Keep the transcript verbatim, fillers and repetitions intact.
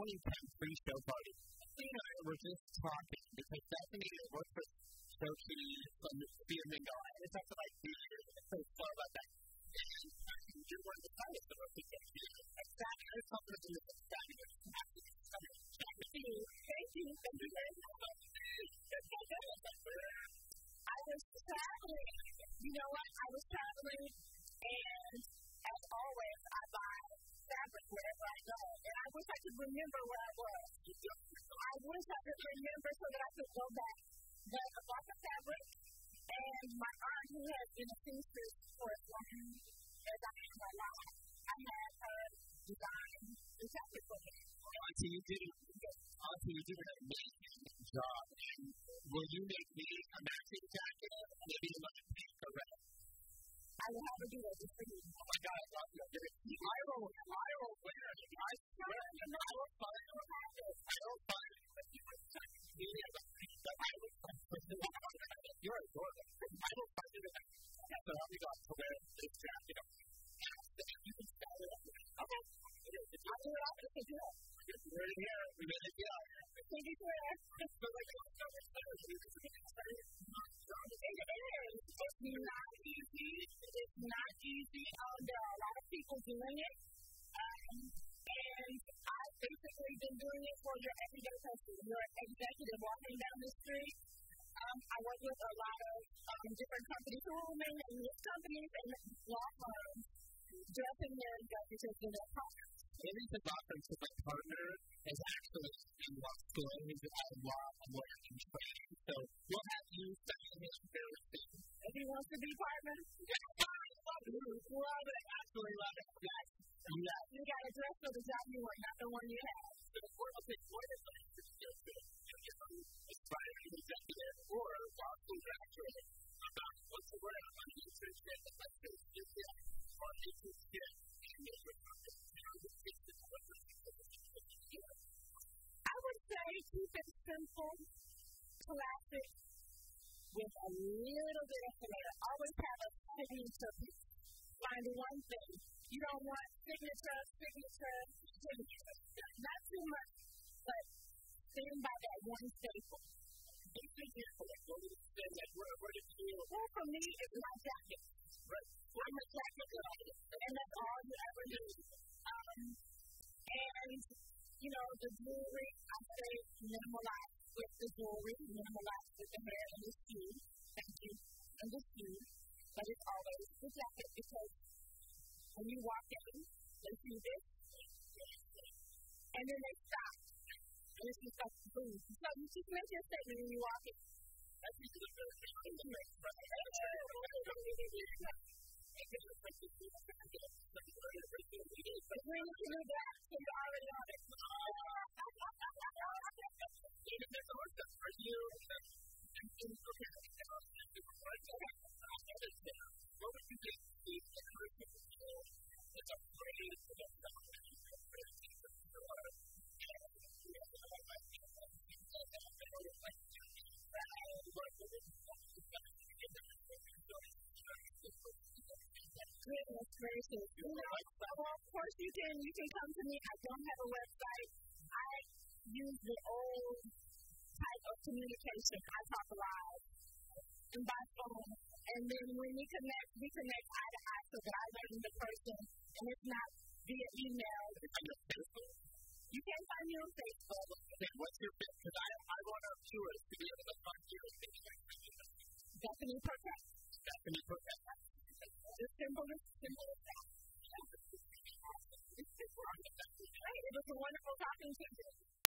twenty ten pre-show party. You know, we were just talking because Stephanie worked for Sochi from Sophia Mingo. I had talked to like three years and so slow about that. And I think you're one of the finest of us to get to. I sat here and talked to them and sat here and asked them to come and chat with you. Thank you. Thank you very much. That's so good. I was traveling. You know what? I was traveling and as always, I buy fabric wherever I go. And I wish I could remember where I was. I wish I could remember so that I could go back. But I bought the fabric, and my aunt, who has been a seamstress for as long as I have my life, I had her design the fabric for me. Auntie, you did an amazing job. And will you make me a matching jacket, maybe another pink or red? I will have to do that just for you. Oh my God, I love you. I will wear it. I swear to God, I will find you. I will find you. But you are such a beauty of a thing that I will find you. You're adorable. I will find you. That's what I'll be going to wear this jacket. That's the thing you can style it up. Okay. I will wear it. I will. We're in here. We made it. Yeah. Thank you for that. It's so like I'm so excited. It's so exciting. It's not easy. It's not easy. Um, there are a lot of people doing it. Um, and I've basically been doing it for your everyday person, your executive walking down the street. Um, I work with a lot of um, different companies, women and youth companies, and law firms, dressing their executives in their products. Maybe the law firm to my partner is actually in law school. He's a law lawyer in training. So we'll have you studying his fairly soon. If he wants to be partner, yes, I love it. Love it. Absolutely love it. Yes. Yes. You got to dress for the job you want, not the one you have. So the court will take more than something to do with aspiring executive or law school graduate about what's the word on the internship and what's the internship or internship and make your company. I would say keep it simple, classic, with a little bit of flair. Always have a signature piece. Find one thing. You don't want signature, signature, signature. Not too much, but stand by that one staple. Be careful. Where did you? Well, for me, it's my jacket. I'm a jacket lady, and that's all you ever need. Um, and, you know, the jewelry, I say minimalize with the jewelry, minimalize with the hair and the shoes, thank you, and the shoes, but it's always the jacket because when you walk in, they see this, and then they stop, and it's just like boom. So you just make your statement when you walk in. That's just the first thing you can make, right? You can, you can come to me. I don't have a website. I use the old type of communication. I talk live and by phone. And then when we connect, we connect eye to eye so that I learn the person. And it's not via email. It's on your Facebook. You can find me on Facebook. Okay, what's your Facebook? Because I, I want our viewers to be able to find you on Facebook. Definitely perfect. Definitely perfect. Just simple as simple as that. It was a wonderful talking to you.